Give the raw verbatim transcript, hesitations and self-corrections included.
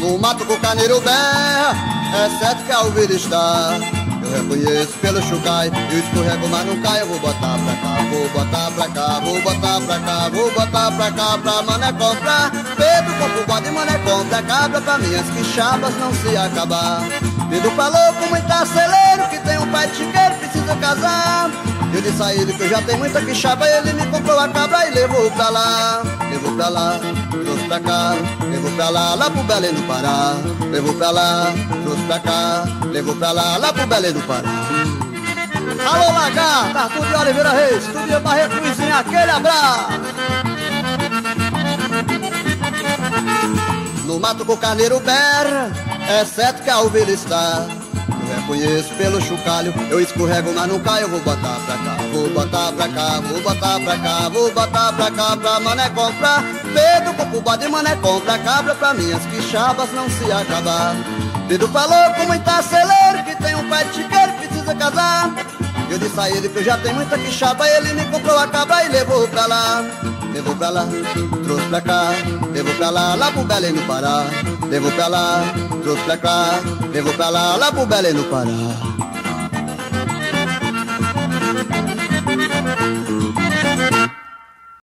No mato que o carneiro berra, é certo que a ovelha está. Eu reconheço pelo chucai, eu escorrego mas não caio. Eu vou botar pra cá, vou botar pra cá, vou botar pra cá, vou botar pra cá, pra mané comprar. Pedro compra o bode, mané compra cabra, pra minhas quixabas não se acabar. Pedro falou com muita celeiro que tem um pai de chiqueiro, precisa casar. Eu disse a ele que eu já tenho muita quixaba, ele me comprou a cabra e levou pra lá. Levou pra lá, trouxe pra cá, levou pra lá, lá pro Belém do Pará. Levou pra lá, trouxe pra cá, levou pra lá, lá pro Belém do Pará. Alô, lagarto, Arthur de Oliveira Reis, Tudia Barreto, Luizinho, aquele abraço. No mato com o carneiro berra, é certo que a ovelha está. Eu reconheço pelo chocalho, eu escorrego mas não caio. Eu vou botar pra cá, vou botar pra cá, vou botar pra cá, vou botar pra cá, pra mané comprar. Pedro compra o bode, mané compra cabra, pra minhas quixabas não se acabar. Pedro falou com muita celeiro que tem um pai de chiqueiro, precisa casar. Eu disse a ele que eu já tenho muita quixaba, ele me comprou a cabra e levou pra lá. Levou pra lá, trouxe pra cá, levou pra lá, lá pro Belém do Pará. Levou pra lá, trouxe pra cá, levou pra lá, lá pro Belém do Pará.